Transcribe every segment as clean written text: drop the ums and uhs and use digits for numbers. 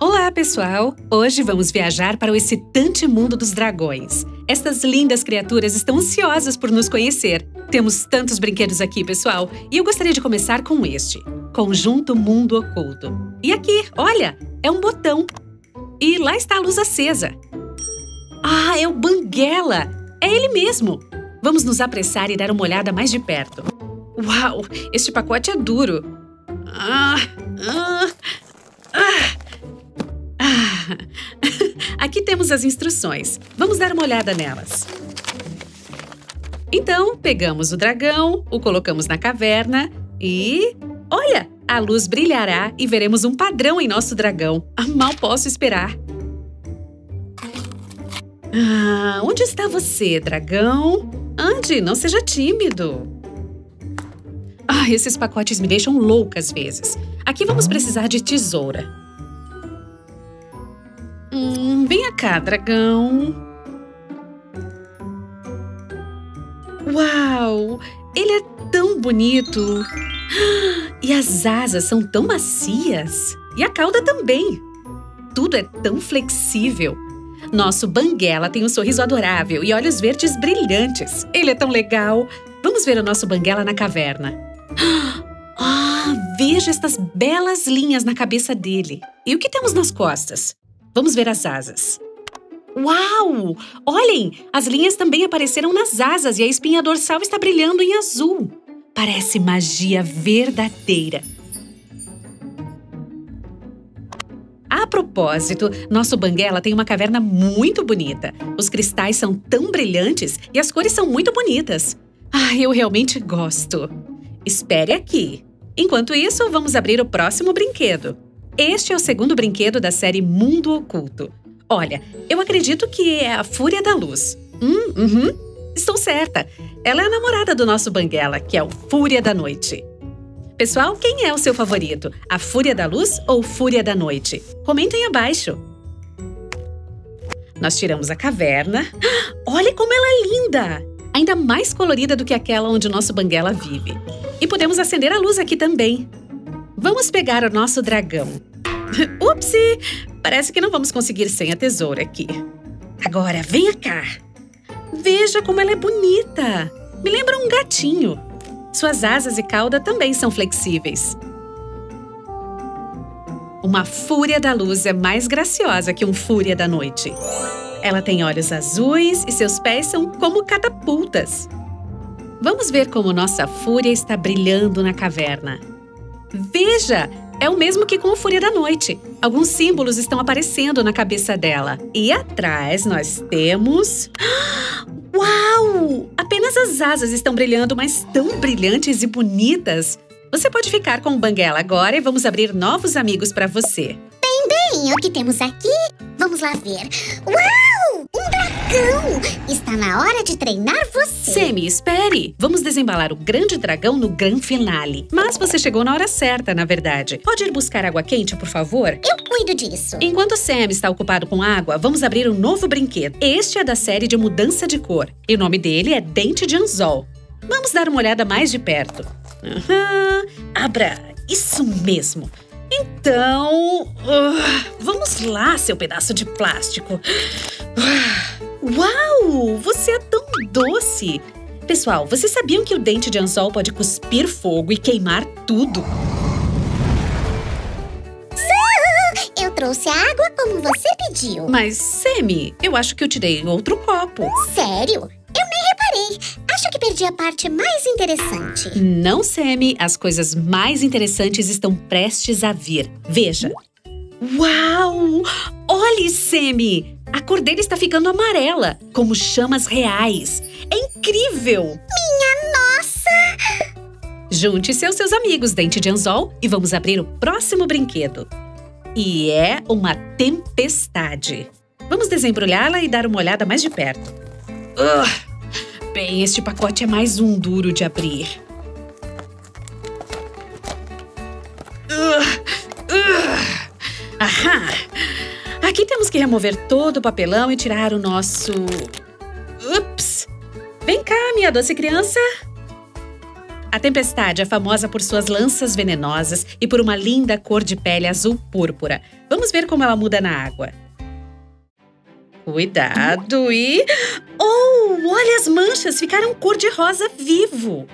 Olá, pessoal! Hoje vamos viajar para o excitante mundo dos dragões. Estas lindas criaturas estão ansiosas por nos conhecer. Temos tantos brinquedos aqui, pessoal, e eu gostaria de começar com este, Conjunto Mundo Oculto. E aqui, olha, é um botão. E lá está a luz acesa. Ah, é o Banguela! É ele mesmo! Vamos nos apressar e dar uma olhada mais de perto. Uau, este pacote é duro. Aqui temos as instruções. Vamos dar uma olhada nelas. Então, pegamos o dragão, o colocamos na caverna e... Olha! A luz brilhará e veremos um padrão em nosso dragão. Mal posso esperar. Ah, onde está você, dragão? Ande, não seja tímido. Ah, esses pacotes me deixam louca às vezes. Aqui vamos precisar de tesoura. Vem cá, dragão. Uau! Ele é tão bonito. E as asas são tão macias. E a cauda também. Tudo é tão flexível. Nosso Banguela tem um sorriso adorável e olhos verdes brilhantes. Ele é tão legal. Vamos ver o nosso Banguela na caverna. Ah, veja estas belas linhas na cabeça dele. E o que temos nas costas? Vamos ver as asas. Uau! Olhem! As linhas também apareceram nas asas e a espinha dorsal está brilhando em azul. Parece magia verdadeira. A propósito, nosso Banguela tem uma caverna muito bonita. Os cristais são tão brilhantes e as cores são muito bonitas. Ah, eu realmente gosto. Espere aqui. Enquanto isso, vamos abrir o próximo brinquedo. Este é o segundo brinquedo da série Mundo Oculto. Olha, eu acredito que é a Fúria da Luz. Estou certa. Ela é a namorada do nosso Banguela, que é o Fúria da Noite. Pessoal, quem é o seu favorito? A Fúria da Luz ou Fúria da Noite? Comentem abaixo. Nós tiramos a caverna. Olha como ela é linda! Ainda mais colorida do que aquela onde o nosso Banguela vive. E podemos acender a luz aqui também. Vamos pegar o nosso dragão. Upsi! Parece que não vamos conseguir sem a tesoura aqui. Agora, venha cá. Veja como ela é bonita. Me lembra um gatinho. Suas asas e cauda também são flexíveis. Uma Fúria da Luz é mais graciosa que um Fúria da Noite. Ela tem olhos azuis e seus pés são como catapultas. Vamos ver como nossa Fúria está brilhando na caverna. Veja! É o mesmo que com a Fúria da Noite. Alguns símbolos estão aparecendo na cabeça dela. E atrás nós temos... Uau! Apenas as asas estão brilhando, mas tão brilhantes e bonitas. Você pode ficar com o Banguela agora e vamos abrir novos amigos para você. Bem, o que temos aqui? Vamos lá ver. Uau! Um dragão! Está na hora de treinar você. Sammy, espere! Vamos desembalar o grande dragão no grande finale. Mas você chegou na hora certa, na verdade. Pode ir buscar água quente, por favor? Eu cuido disso. Enquanto Sammy está ocupado com água, vamos abrir um novo brinquedo. Este é da série de mudança de cor. E o nome dele é Dente de Anzol. Vamos dar uma olhada mais de perto. Abra! Isso mesmo! Então, vamos lá, seu pedaço de plástico. Uau, você é tão doce. Pessoal, vocês sabiam que o Dente de Anzol pode cuspir fogo e queimar tudo? Eu trouxe a água como você pediu. Mas, Sammy, eu acho que eu tirei outro copo. Sério? Eu nem reparei. Acho que perdi a parte mais interessante. Não, Sammy. As coisas mais interessantes estão prestes a vir. Veja. Uau! Olhe, Sammy! A cor dele está ficando amarela, como chamas reais. É incrível! Minha nossa! Junte-se aos seus amigos, Dente de Anzol, e vamos abrir o próximo brinquedo. E é uma tempestade. Vamos desembrulhá-la e dar uma olhada mais de perto. Bem, este pacote é mais um duro de abrir. Ahá! Aqui temos que remover todo o papelão e tirar o nosso... Ups! Vem cá, minha doce criança! A tempestade é famosa por suas lanças venenosas e por uma linda cor de pele azul-púrpura. Vamos ver como ela muda na água. Cuidado e... Oh, olha, as manchas ficaram cor de rosa vivo!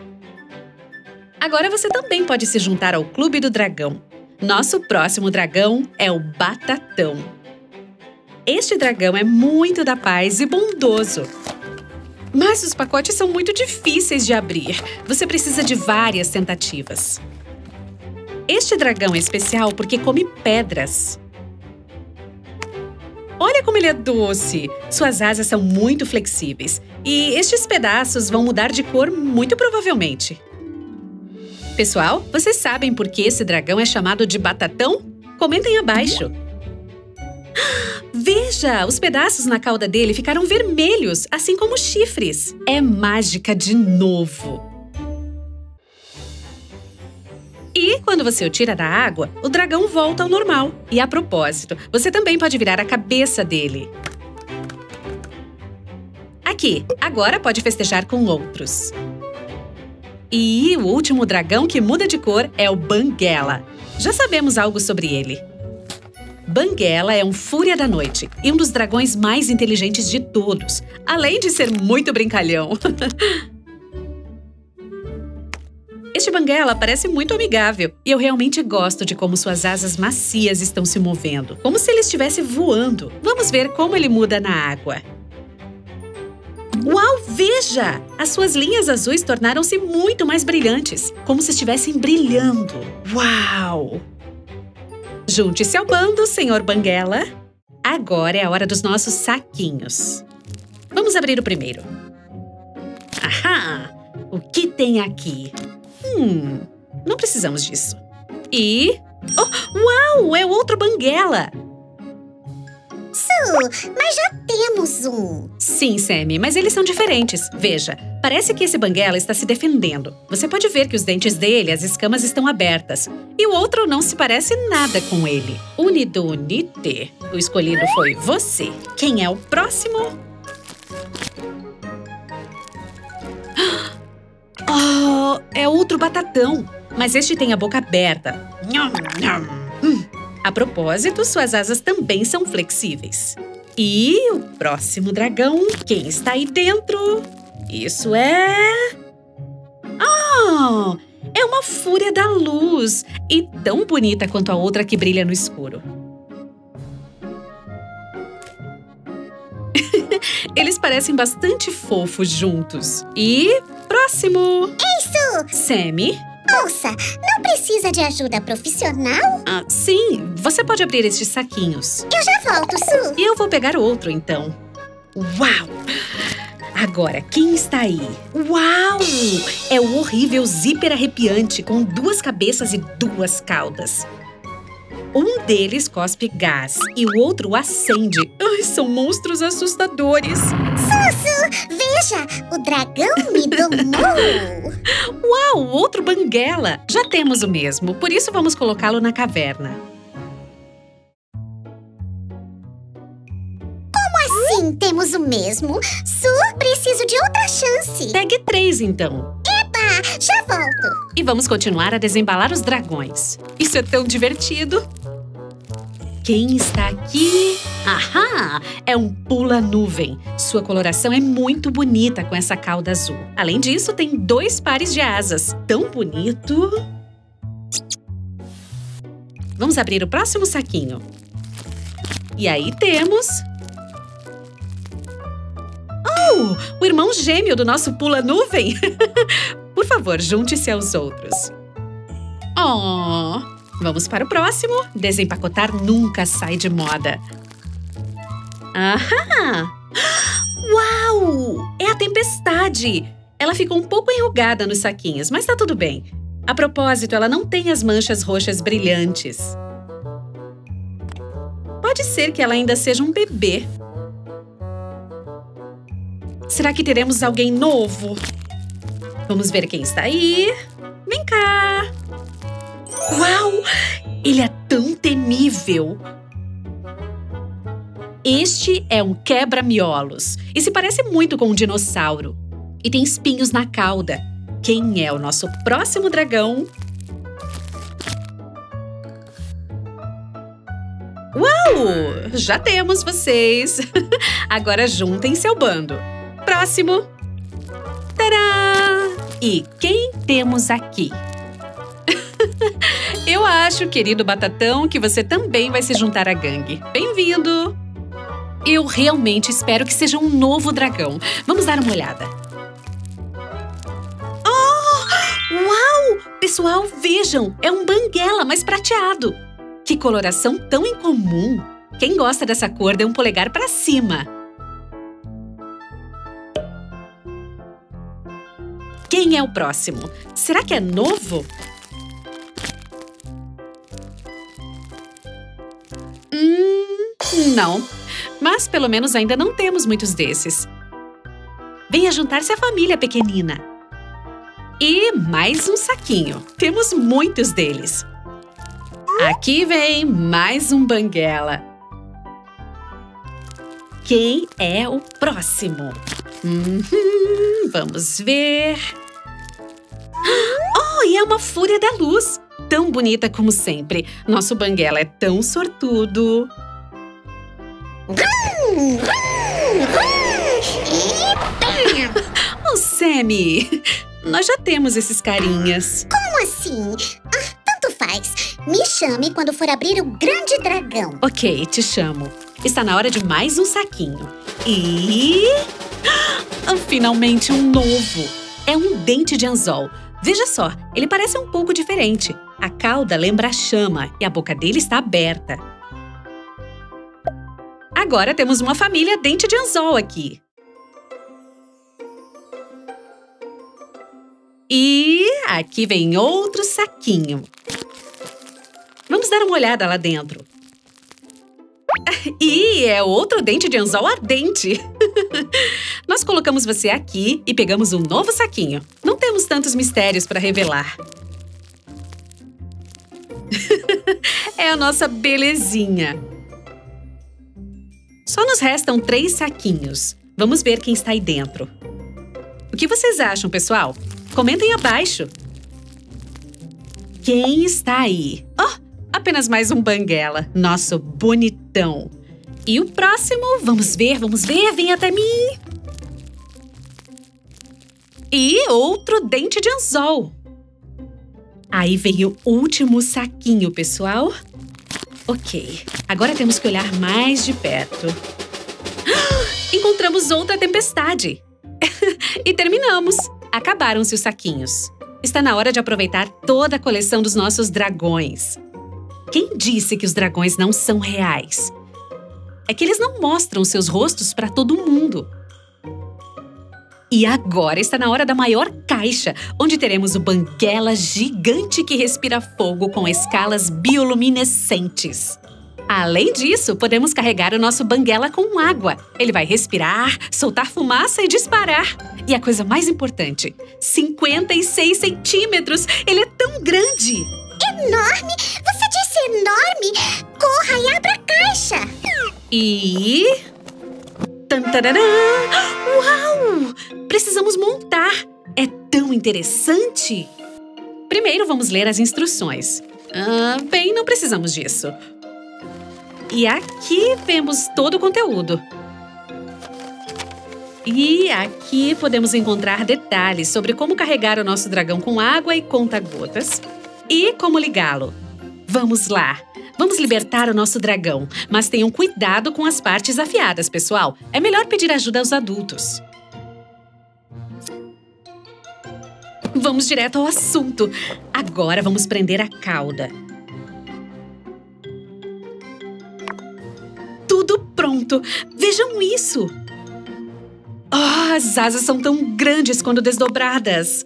Agora você também pode se juntar ao Clube do Dragão. Nosso próximo dragão é o Batatão. Este dragão é muito da paz e bondoso. Mas os pacotes são muito difíceis de abrir. Você precisa de várias tentativas. Este dragão é especial porque come pedras. Olha como ele é doce! Suas asas são muito flexíveis. E estes pedaços vão mudar de cor muito provavelmente. Pessoal, vocês sabem por que esse dragão é chamado de Batatão? Comentem abaixo. Veja! Os pedaços na cauda dele ficaram vermelhos, assim como os chifres. É mágica de novo! E, quando você o tira da água, o dragão volta ao normal. E, a propósito, você também pode virar a cabeça dele. Aqui! Agora pode festejar com outros. E o último dragão que muda de cor é o Banguela. Já sabemos algo sobre ele. Banguela é um Fúria da Noite e um dos dragões mais inteligentes de todos, além de ser muito brincalhão. Este Banguela parece muito amigável e eu realmente gosto de como suas asas macias estão se movendo, como se ele estivesse voando. Vamos ver como ele muda na água. Uau, veja! As suas linhas azuis tornaram-se muito mais brilhantes, como se estivessem brilhando. Uau! Junte-se ao bando, Sr. Banguela. Agora é a hora dos nossos saquinhos. Vamos abrir o primeiro. Ahá! O que tem aqui? Não precisamos disso. E... Oh, uau! É outro Banguela! Sue, mas já temos um. Sim, Sammy, mas eles são diferentes. Veja, parece que esse Banguela está se defendendo. Você pode ver que os dentes dele, as escamas estão abertas. E o outro não se parece nada com ele. Unido, unite. O escolhido foi você. Quem é o próximo? Oh, é outro Batatão. Mas este tem a boca aberta. A propósito, suas asas também são flexíveis. E o próximo dragão, quem está aí dentro? Isso é... Oh! É uma Fúria da Luz! E tão bonita quanto a outra que brilha no escuro. Eles parecem bastante fofos juntos. E... próximo! Isso! Sammy... Moça, não precisa de ajuda profissional? Ah, sim, você pode abrir estes saquinhos. Eu já volto, Sue. Eu vou pegar outro, então. Uau! Agora, quem está aí? Uau! É o horrível zíper arrepiante com duas cabeças e duas caudas. Um deles cospe gás e o outro acende. Ai, são monstros assustadores. Sue, veja! O dragão me domou! Uau, outro Banguela! Já temos o mesmo, por isso vamos colocá-lo na caverna. Como assim temos o mesmo? Sue, preciso de outra chance. Pegue 3, então. Eba, já volto. E vamos continuar a desembalar os dragões. Isso é tão divertido. Quem está aqui? Ahá! É um pula-nuvem. Sua coloração é muito bonita com essa cauda azul. Além disso, tem 2 pares de asas. Tão bonito! Vamos abrir o próximo saquinho. E aí temos... Oh! O irmão gêmeo do nosso pula-nuvem! Por favor, junte-se aos outros. Oh! Vamos para o próximo. Desempacotar nunca sai de moda. Ahá! Uau! É a tempestade! Ela ficou um pouco enrugada nos saquinhos, mas tá tudo bem. A propósito, ela não tem as manchas roxas brilhantes. Pode ser que ela ainda seja um bebê. Será que teremos alguém novo? Vamos ver quem está aí. Vem cá! Uau! Ele é tão temível! Este é um quebra-miolos e se parece muito com um dinossauro. E tem espinhos na cauda. Quem é o nosso próximo dragão? Uau! Já temos vocês! Agora juntem seu bando. Próximo! Tadá! E quem temos aqui? Eu acho, querido Batatão, que você também vai se juntar à gangue. Bem-vindo! Eu realmente espero que seja um novo dragão. Vamos dar uma olhada. Oh! Uau! Pessoal, vejam! É um banguela, mas prateado. Que coloração tão incomum! Quem gosta dessa cor, dê um polegar para cima. Quem é o próximo? Será que é novo? Não. Mas pelo menos ainda não temos muitos desses. Venha juntar-se à família, pequenina. E mais um saquinho. Temos muitos deles. Aqui vem mais um banguela. Quem é o próximo? Vamos ver... Oh, e é uma fúria da luz! Tão bonita como sempre. Nosso banguela é tão sortudo. Oh, Sammy! Nós já temos esses carinhas. Como assim? Tanto faz. Me chame quando for abrir o grande dragão. Ok, te chamo. Está na hora de mais um saquinho. E... finalmente um novo. É um dente de anzol. Veja só, ele parece um pouco diferente. A cauda lembra a chama e a boca dele está aberta. Agora temos uma família dente de anzol aqui. E aqui vem outro saquinho. Vamos dar uma olhada lá dentro. E é outro dente de anzol ardente. Nós colocamos você aqui e pegamos um novo saquinho. Não temos tantos mistérios para revelar. É a nossa belezinha. Só nos restam 3 saquinhos. Vamos ver quem está aí dentro. O que vocês acham, pessoal? Comentem abaixo. Quem está aí? Oh, apenas mais um banguela. Nosso bonitão. E o próximo? Vamos ver. Vem até mim. E outro dente de anzol. Aí veio o último saquinho, pessoal. Ok, agora temos que olhar mais de perto. Encontramos outra tempestade. E terminamos. Acabaram-se os saquinhos. Está na hora de aproveitar toda a coleção dos nossos dragões. Quem disse que os dragões não são reais? É que eles não mostram seus rostos para todo mundo. E agora está na hora da maior caixa, onde teremos o banguela gigante que respira fogo com escalas bioluminescentes. Além disso, podemos carregar o nosso banguela com água. Ele vai respirar, soltar fumaça e disparar. E a coisa mais importante, 56 centímetros! Ele é tão grande! Enorme! Você disse enorme? Corra e abra a caixa! E... Tantararã! Uau! Precisamos montar! É tão interessante! Primeiro vamos ler as instruções. Bem, não precisamos disso. E aqui vemos todo o conteúdo. E aqui podemos encontrar detalhes sobre como carregar o nosso dragão com água e conta-gotas. E como ligá-lo. Vamos lá! Vamos libertar o nosso dragão, mas tenham cuidado com as partes afiadas, pessoal. É melhor pedir ajuda aos adultos. Vamos direto ao assunto. Agora vamos prender a cauda. Tudo pronto! Vejam isso! Oh, as asas são tão grandes quando desdobradas!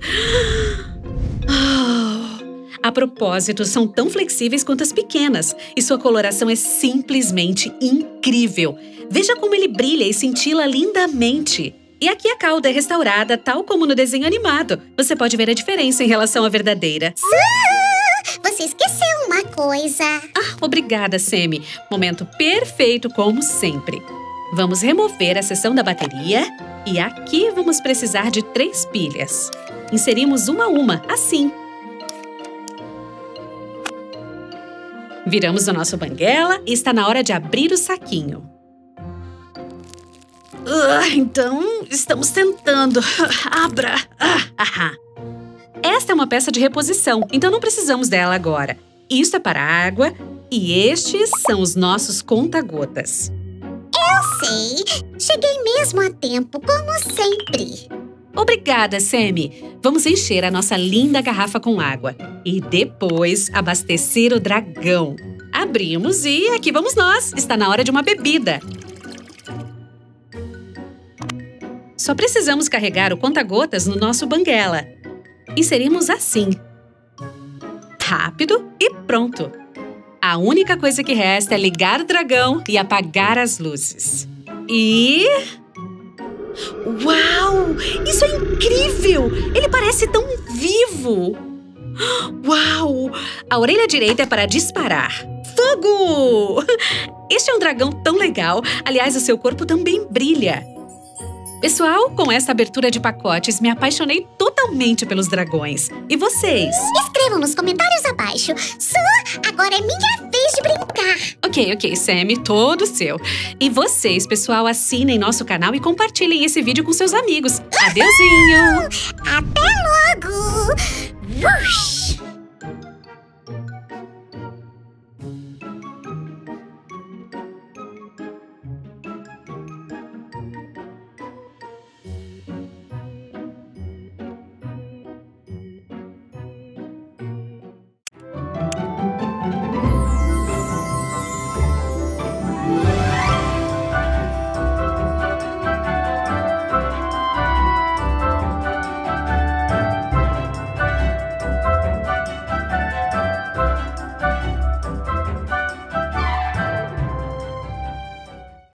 A propósito, são tão flexíveis quanto as pequenas e sua coloração é simplesmente incrível. Veja como ele brilha e cintila lindamente. E aqui a cauda é restaurada, tal como no desenho animado. Você pode ver a diferença em relação à verdadeira. Você esqueceu uma coisa. Obrigada, Sammy. Momento perfeito, como sempre. Vamos remover a seção da bateria e aqui vamos precisar de 3 pilhas. Inserimos uma a uma, assim. Viramos o nosso banguela e está na hora de abrir o saquinho. Então, estamos tentando. Abra! Esta é uma peça de reposição, então não precisamos dela agora. Isto é para a água e estes são os nossos conta-gotas. Eu sei! Cheguei mesmo a tempo, como sempre. Obrigada, Sammy! Vamos encher a nossa linda garrafa com água. E depois, abastecer o dragão. Abrimos e aqui vamos nós! Está na hora de uma bebida! Só precisamos carregar o conta-gotas no nosso banguela. Inserimos assim. Rápido e pronto! A única coisa que resta é ligar o dragão e apagar as luzes. E... Uau! Isso é incrível! Ele parece tão vivo! Uau! A orelha direita é para disparar. Fogo! Este é um dragão tão legal. Aliás, o seu corpo também brilha. Pessoal, com essa abertura de pacotes, me apaixonei totalmente pelos dragões. E vocês? Escrevam nos comentários abaixo. Sue, agora é minha vez de brincar. Ok, Sammy, todo seu. E vocês, pessoal, assinem nosso canal e compartilhem esse vídeo com seus amigos. Adeuzinho! Até logo! Ush.